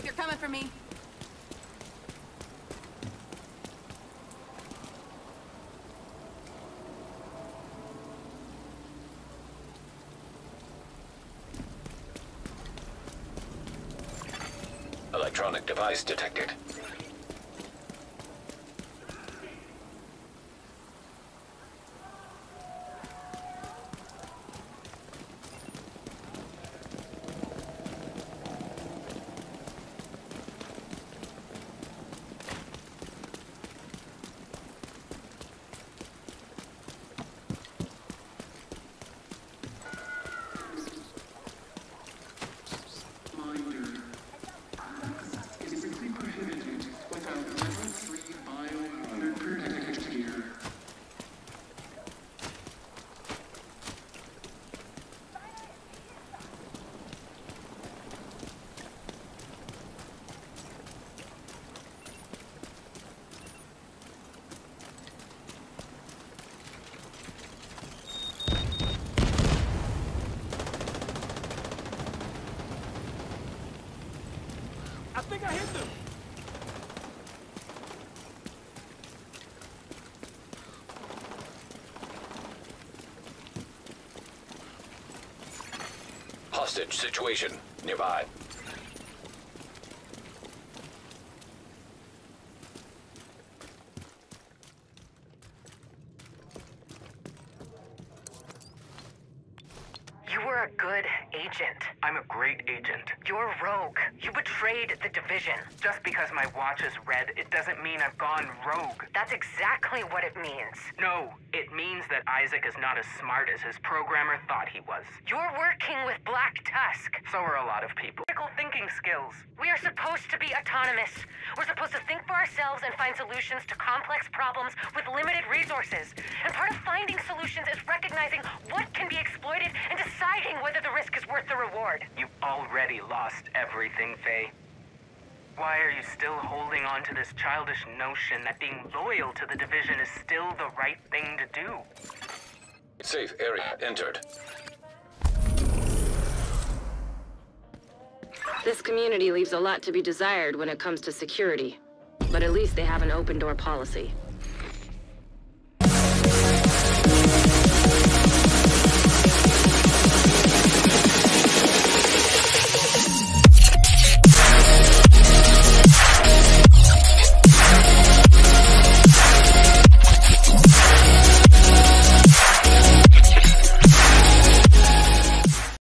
think they're coming for me. Electronic device detected. Hostage situation nearby. You were a good agent. I'm a great agent. You're rogue. You betrayed the division. Just because my watch is red, it doesn't mean I've gone rogue. That's exactly what it means. No, it means that Isaac is not as smart as his programmer thought he was. You're working with Black Tusk. So are a lot of people. Critical thinking skills. We are supposed to be autonomous. We're supposed to think for ourselves and find solutions to complex problems with limited resources. And part of finding solutions is recognizing what can be exploited and deciding whether the risk is worth the reward. You've already lost everything, Faye. Why are you still holding on to this childish notion that being loyal to the division is still the right thing to do? Safe area entered. This community leaves a lot to be desired when it comes to security, but at least they have an open-door policy.